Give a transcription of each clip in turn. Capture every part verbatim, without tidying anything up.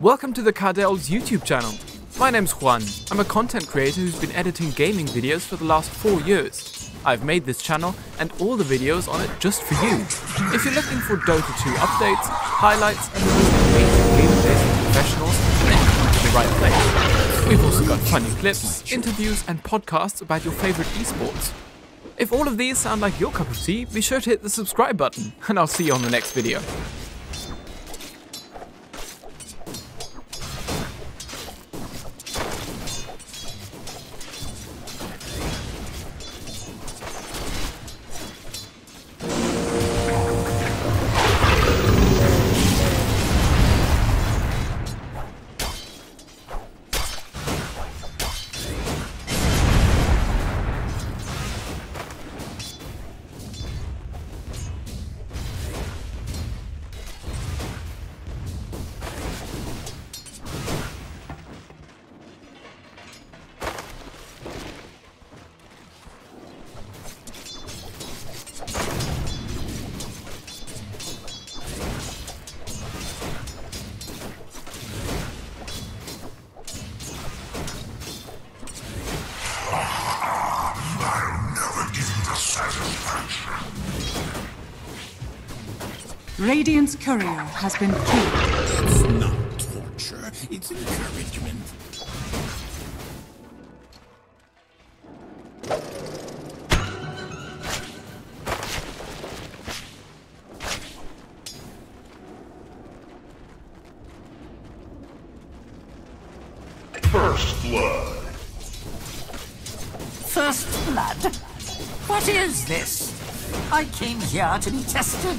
Welcome to the Cardell's YouTube channel. My name's Juan. I'm a content creator who's been editing gaming videos for the last four years. I've made this channel and all the videos on it just for you. If you're looking for Dota two updates, highlights, and the most amazing gameplays from professionals, then come to the right place. We've also got funny clips, interviews, and podcasts about your favorite esports. If all of these sound like your cup of tea, be sure to hit the subscribe button, and I'll see you on the next video. Radiant's courier has been killed. It's not torture, it's encouragement. First blood. First blood? What is this? I came here to be tested.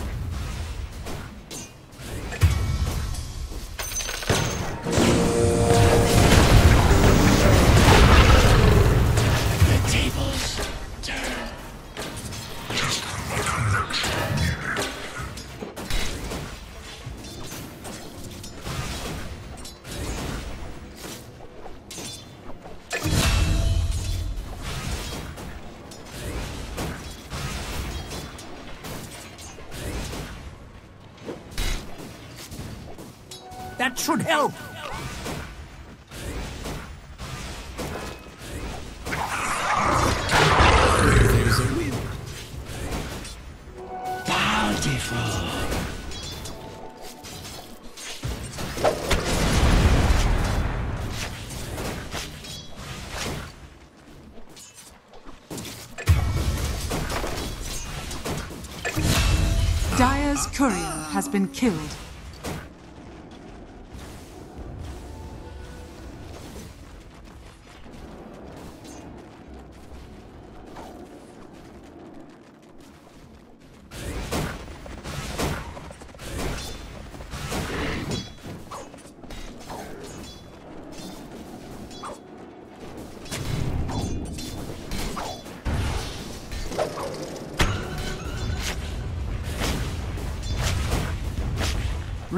The tables turn. Just what connection needed. That should help! There's a win. Bountiful! Dire's courier has been killed.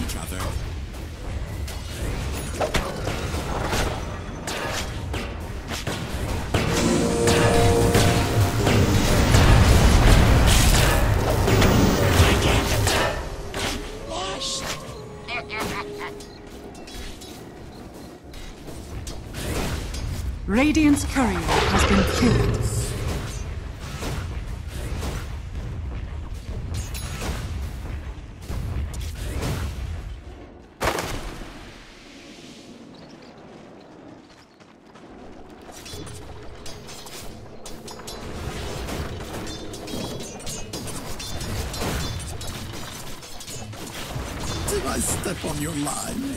Each other. I get lost. Radiant's courier has been killed. I step on your line.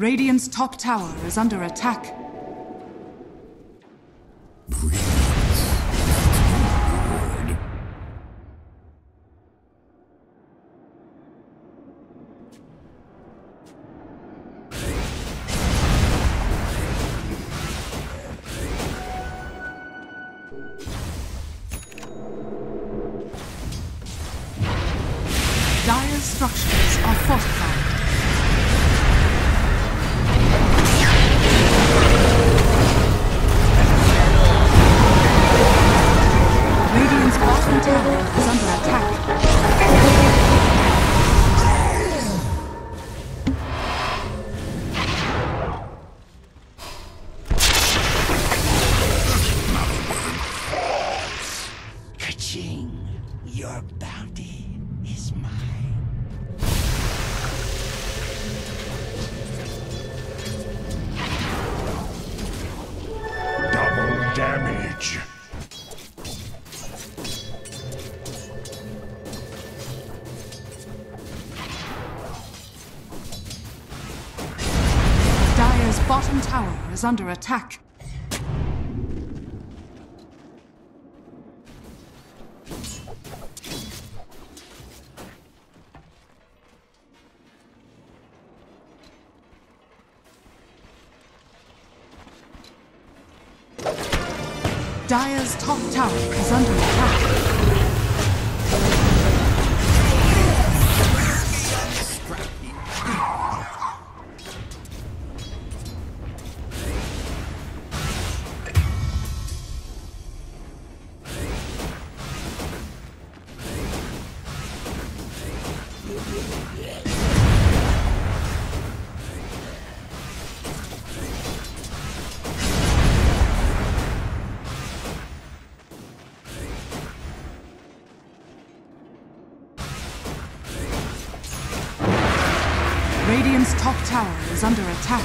Radiant's top tower is under attack. Dire structures are fortified. Your bounty is mine. Double damage. Dire's bottom tower is under attack. Dire's top tower is under attack. Radiant's top tower is under attack.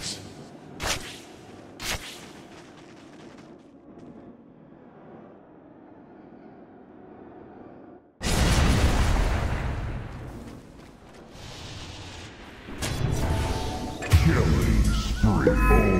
Killing spree. Ownage.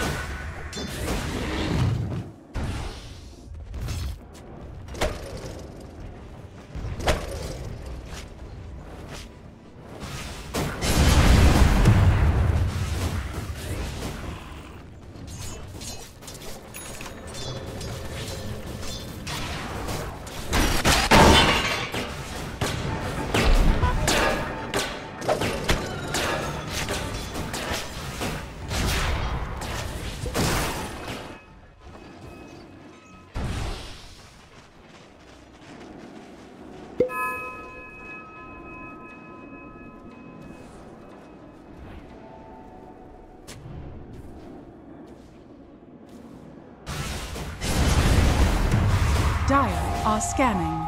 scanning.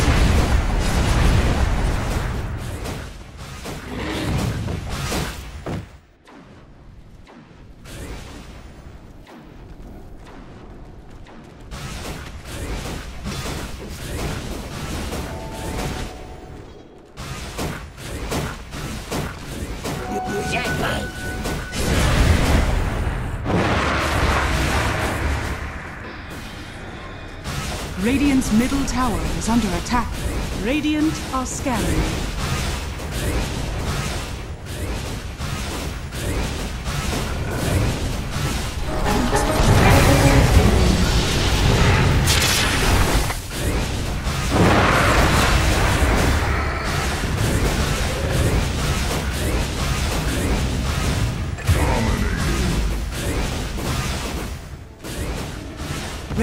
Radiant's middle tower is under attack. Radiant are scanning.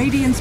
Radiant's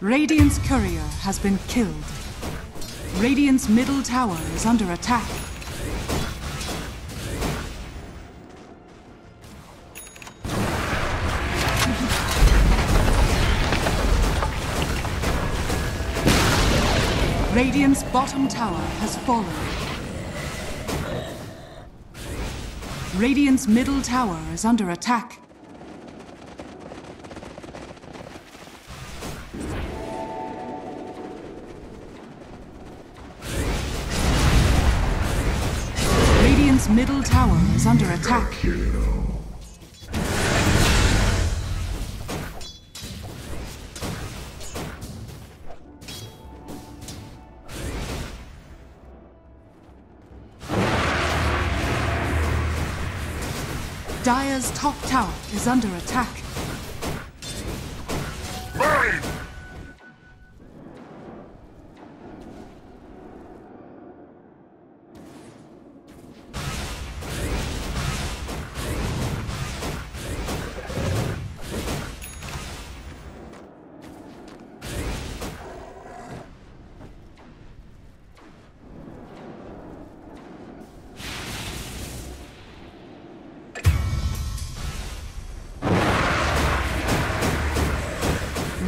Radiant's courier has been killed. Radiant's middle tower is under attack. Radiant's bottom tower has fallen. Radiant's middle tower is under attack. Middle tower is under attack. Dire's top tower is under attack.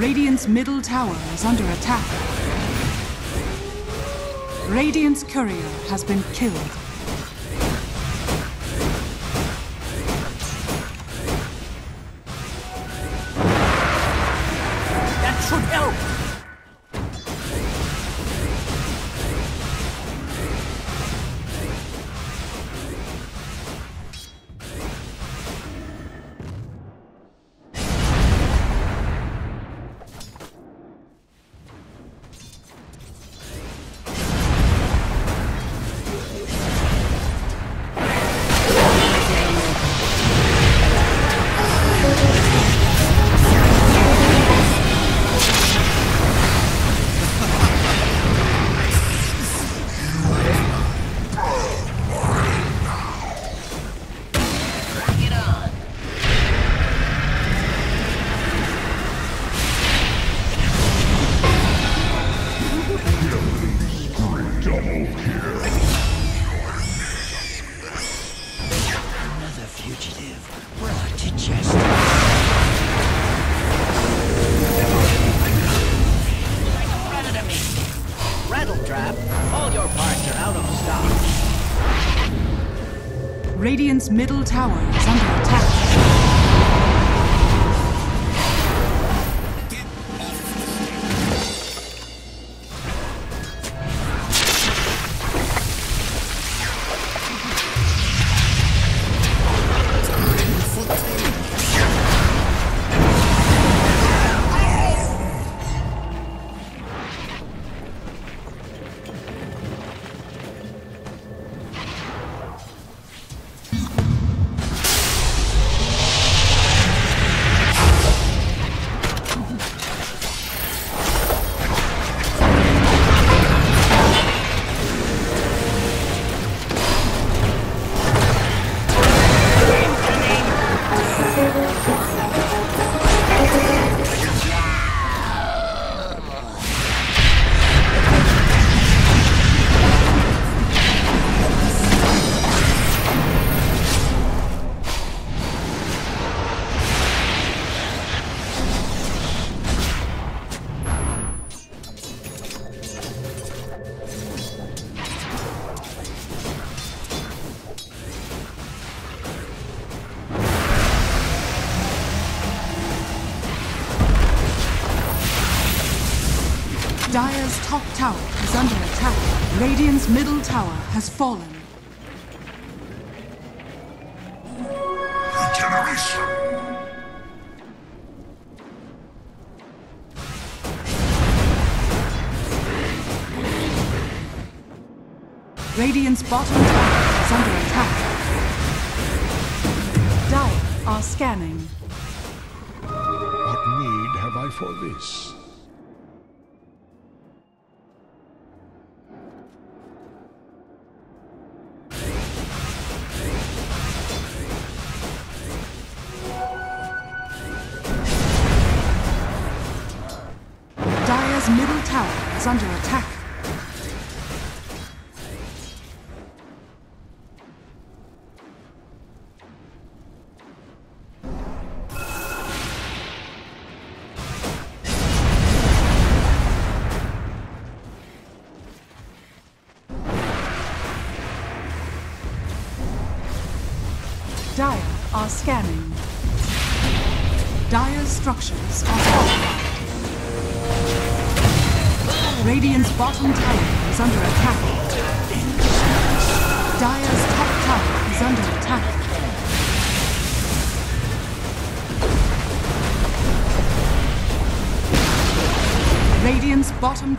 Radiant's middle tower is under attack. Radiant's courier has been killed. That should help. fugitive brought to justice. Rattle trap, all your parts are out of stock. Radiant's middle tower is under attack. Dire's top tower is under attack. Radiant's middle tower has fallen. Regeneration! Radiant's bottom tower is under attack. Dire are scanning. What need have I for this? Middle tower is under attack. Dire are scanning. Dire's structures are occupied. Radiant's bottom tower is under attack. Dire's top tower is under attack. Radiant's bottom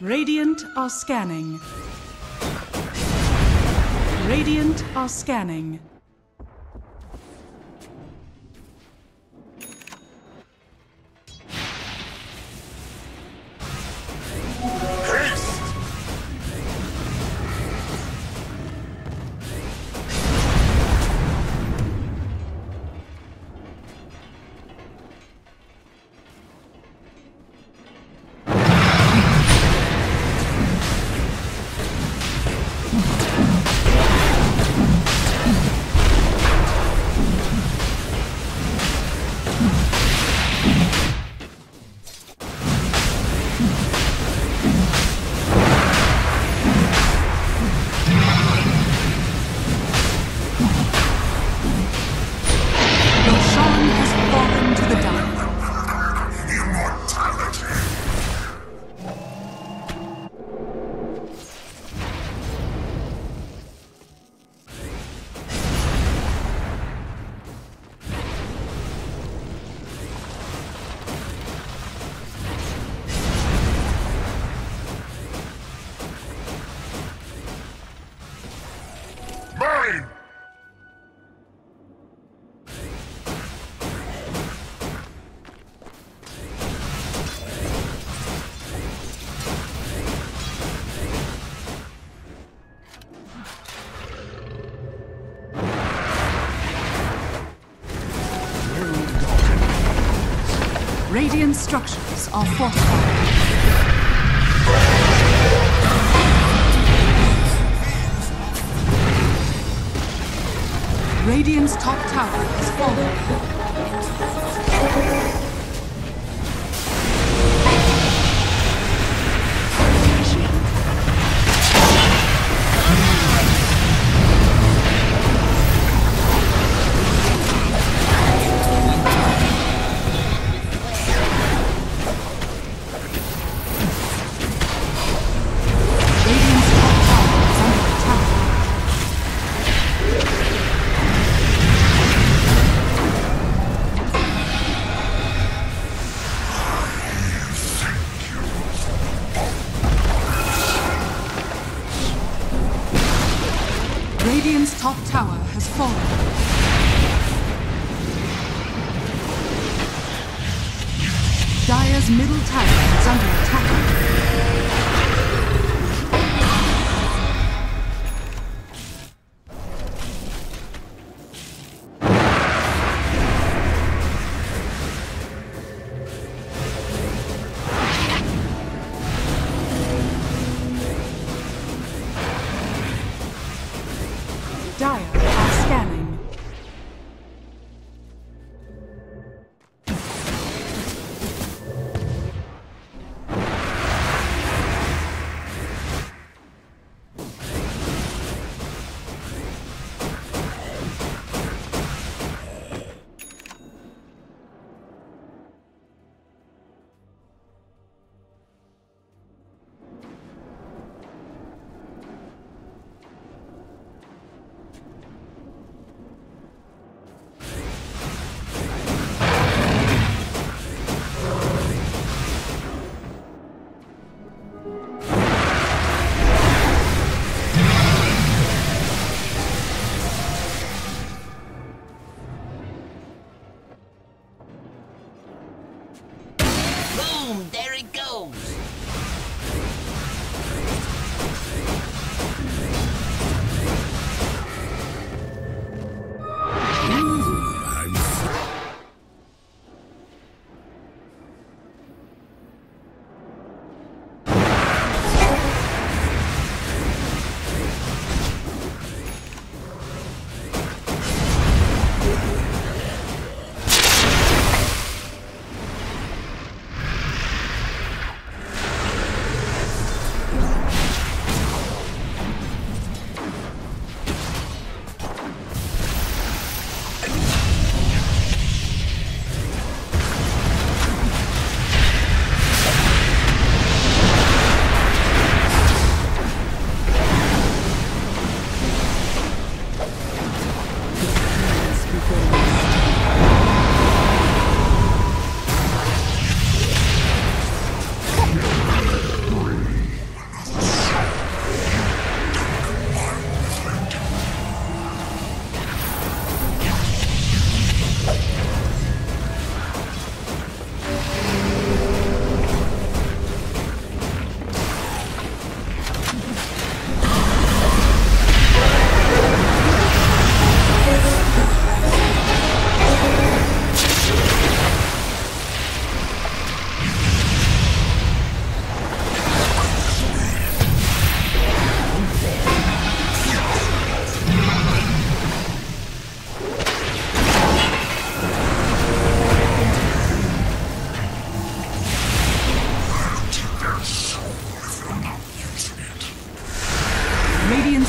Radiant are scanning. Radiant are scanning. Radiant structures are fortified. Radiant's top tower has fallen. Radiant's top tower has fallen. Dire's middle tower is under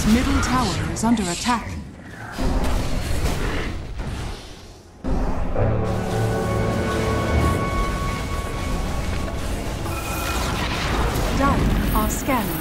Middle tower is under attack. Dire are scanning.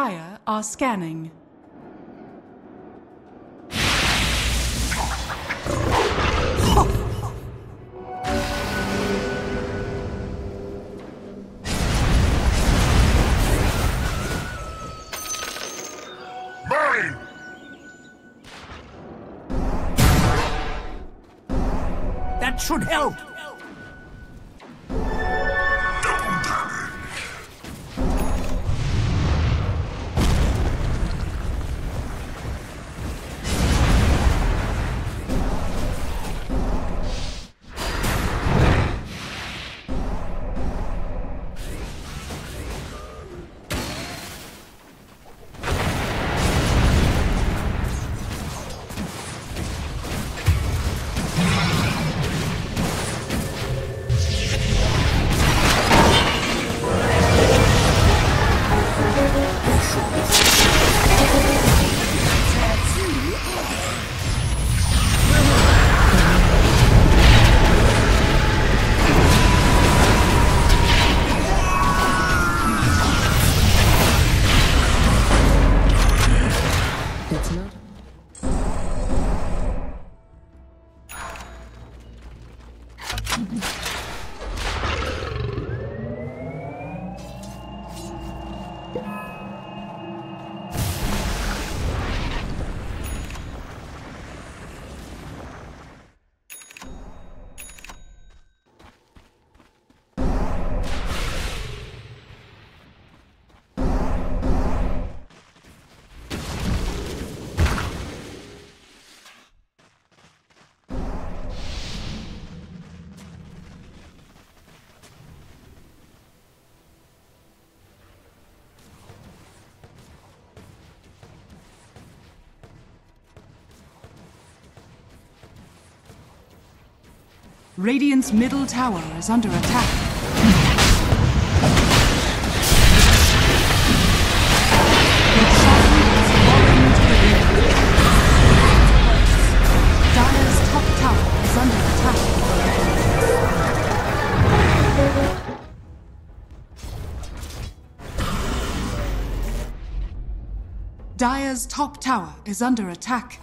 Gaia are scanning. Should help. Radiant's middle tower is under attack. Dire's top tower is under attack. Dire's top tower is under attack.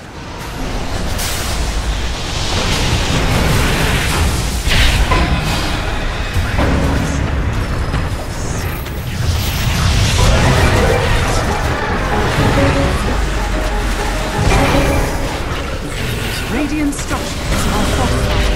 Radiant structures are fortified.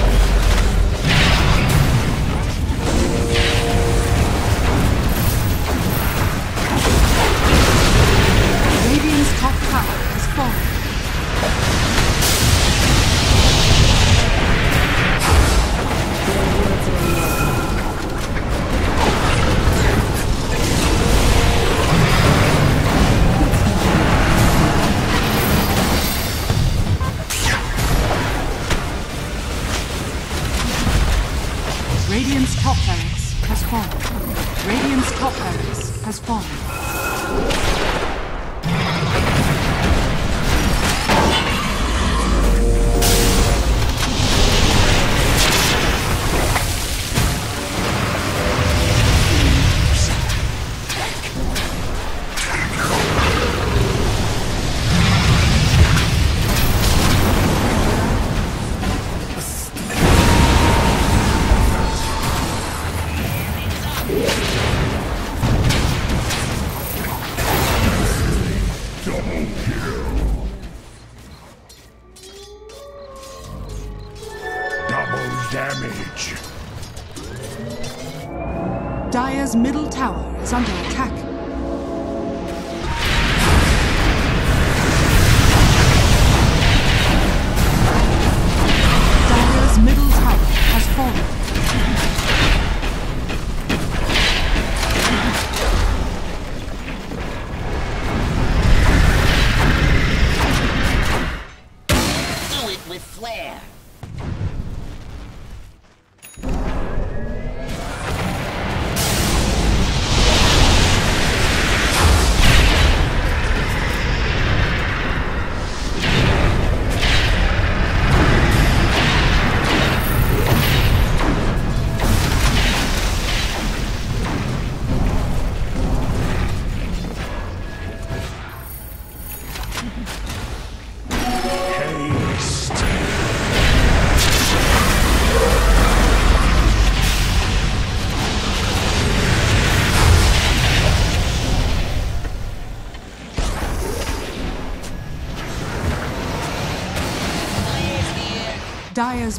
Radiant's top barracks has fallen. Radiant's top barracks has fallen. Dire's middle tower is under attack. Dire's middle tower has fallen. Do it with flair. Dire's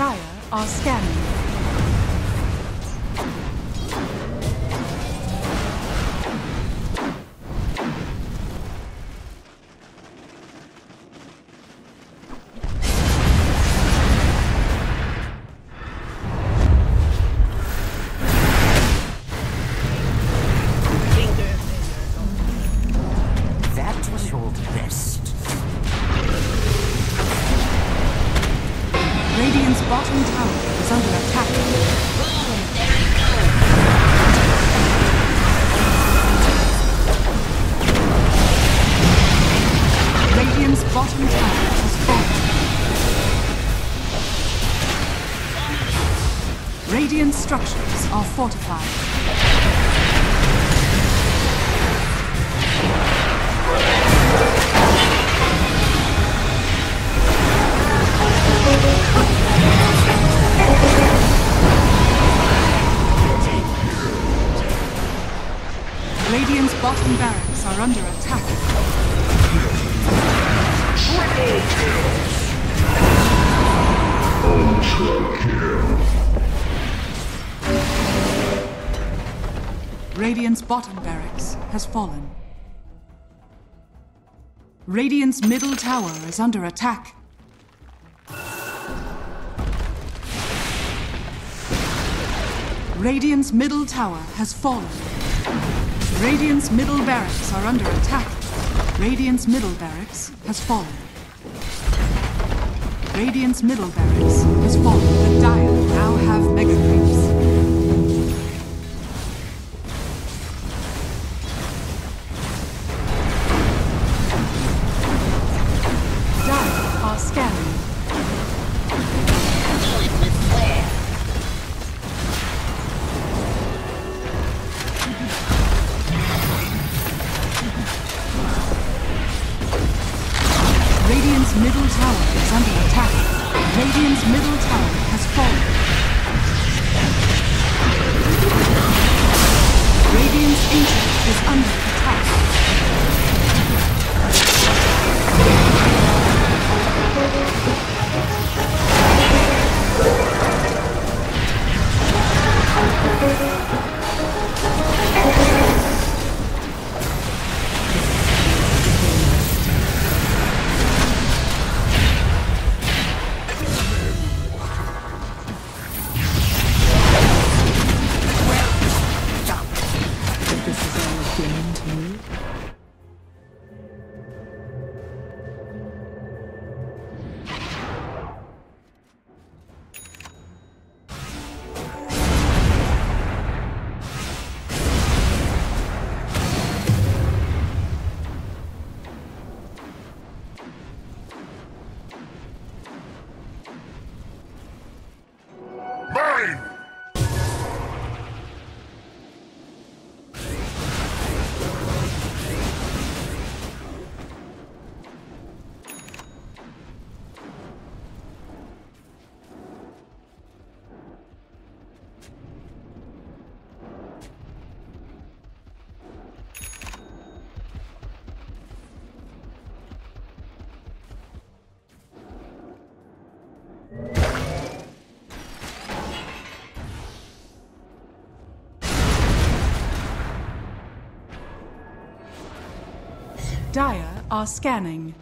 Dire are scanning. That was your best. Radiant's bottom tower is under attack. Boom! There it goes! Radiant's bottom tower has fallen. Radiant structures are fortified. Radiant's bottom barracks are under attack. Triple kills! Ultra kill! Radiant's bottom barracks has fallen. Radiant's middle tower is under attack. Radiant's middle tower has fallen. Radiant's middle barracks are under attack. Radiant's middle barracks has fallen. Radiant's middle barracks has fallen. The Dire now have mega creeps. Dire are scanning. Middle tower is under attack. Radiant's middle tower has fallen. Radiant's ancient is under attack. Dire are scanning.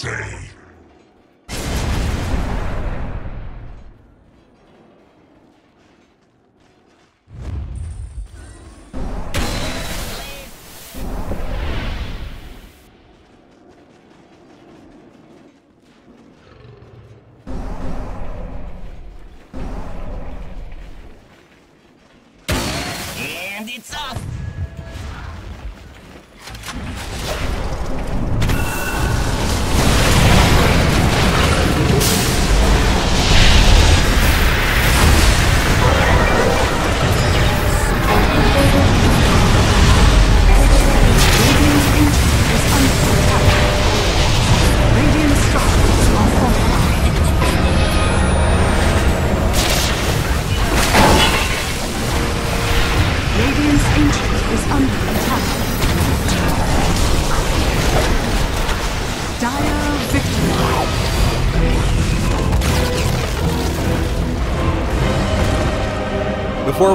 Immortality! And it's off! Before